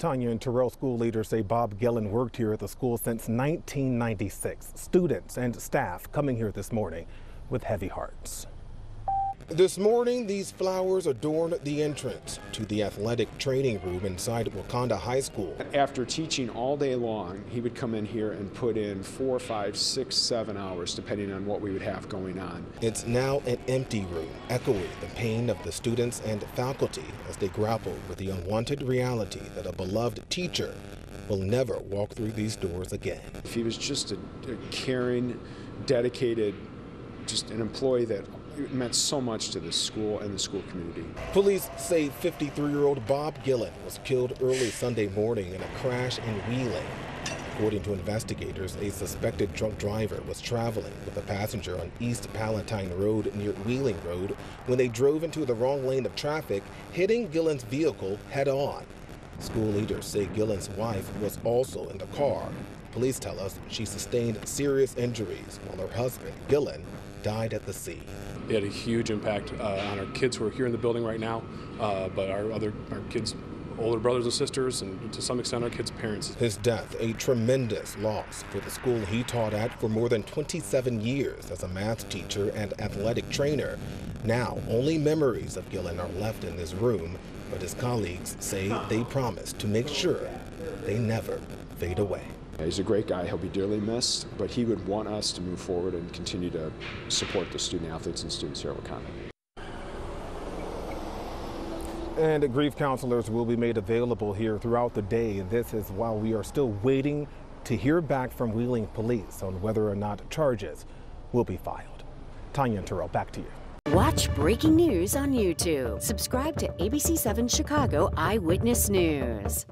Tanya and Terrell school leaders say Bob Gillen worked here at the school since 1996. Students and staff coming here this morning with heavy hearts. This morning, these flowers adorn the entrance to the athletic training room inside Wauconda High School. After teaching all day long, he would come in here and put in 4, 5, 6, 7 hours, depending on what we would have going on. It's now an empty room, echoing the pain of the students and faculty as they grapple with the unwanted reality that a beloved teacher will never walk through these doors again. If he was just a caring, dedicated, just an employee that meant so much to the school and the school community. Police say 53-year-old Bob Gillen was killed early Sunday morning in a crash in Wheeling. According to investigators, a suspected drunk driver was traveling with a passenger on East Palatine Road near Wheeling Road when they drove into the wrong lane of traffic, hitting Gillen's vehicle head-on. School leaders say Gillen's wife was also in the car. Police tell us she sustained serious injuries while her husband, Gillen, died at the scene. It had a huge impact on our kids who are here in the building right now, but our kids' older brothers and sisters, and to some extent our kids' parents. His death, a tremendous loss for the school he taught at for more than 27 years as a math teacher and athletic trainer. Now, only memories of Gillen are left in this room, but his colleagues say they promised to make sure they never fade away. He's a great guy, he'll be dearly missed, but he would want us to move forward and continue to support the student athletes and students here at Wauconda. And grief counselors will be made available here throughout the day. This is while we are still waiting to hear back from Wheeling Police on whether or not charges will be filed. Tanya and Terrell, back to you. Watch breaking news on YouTube. Subscribe to ABC7 Chicago Eyewitness News.